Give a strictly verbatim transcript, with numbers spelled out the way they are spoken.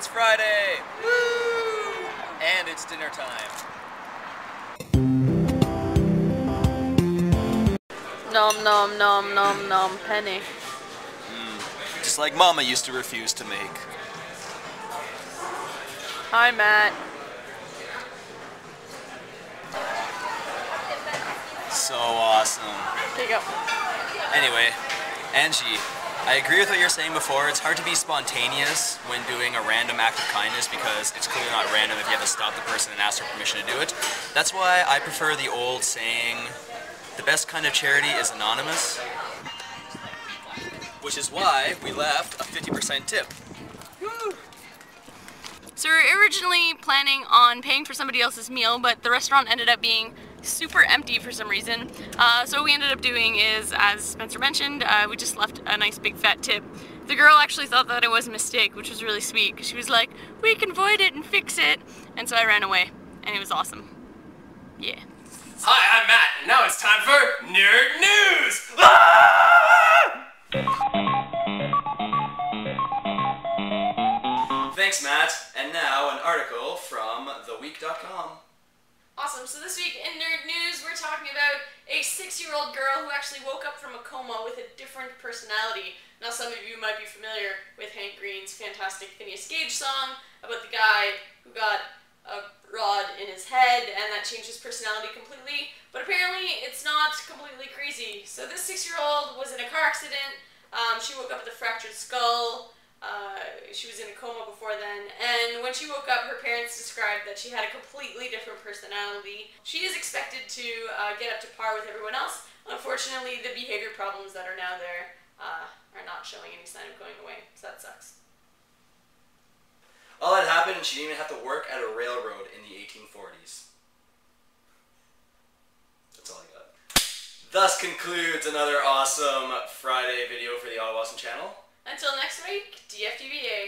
It's Friday! Woo! And it's dinner time. Nom nom nom nom nom penny. Mm, just like Mama used to refuse to make. Hi, Matt. So awesome. There you go. Anyway, Angie, I agree with what you were saying before. It's hard to be spontaneous when doing a random act of kindness because it's clearly not random if you have to stop the person and ask for permission to do it. That's why I prefer the old saying, the best kind of charity is anonymous, which is why we left a fifty percent tip. Woo! So we were originally planning on paying for somebody else's meal, but the restaurant ended up being super empty for some reason. Uh, so what we ended up doing is, as Spencer mentioned, uh, we just left a nice big fat tip. The girl actually thought that it was a mistake, which was really sweet, because she was like, we can void it and fix it. And so I ran away, and it was awesome. Yeah. Hi, I'm Matt, and now it's time for Nerd News! Ah! Thanks, Matt. And now an article from The Week dot com. Awesome, so this week in Nerd News, we're talking about a six-year-old girl who actually woke up from a coma with a different personality. Now some of you might be familiar with Hank Green's fantastic Phineas Gage song about the guy who got a rod in his head and that changed his personality completely, but apparently it's not completely crazy. So this six-year-old was in a car accident, um, she woke up with a fractured skull, uh, she was in a coma before then, and when she woke up her parents described that she had a completely different personality. She is expected to uh, get up to par with everyone else. Unfortunately, the behavior problems that are now there uh, are not showing any sign of going away, so that sucks. All that happened and she didn't even have to work at a railroad in the eighteen forties. That's all I got. Thus concludes another awesome Friday video for the Ottawawesome Channel. Until next week, D F T B A.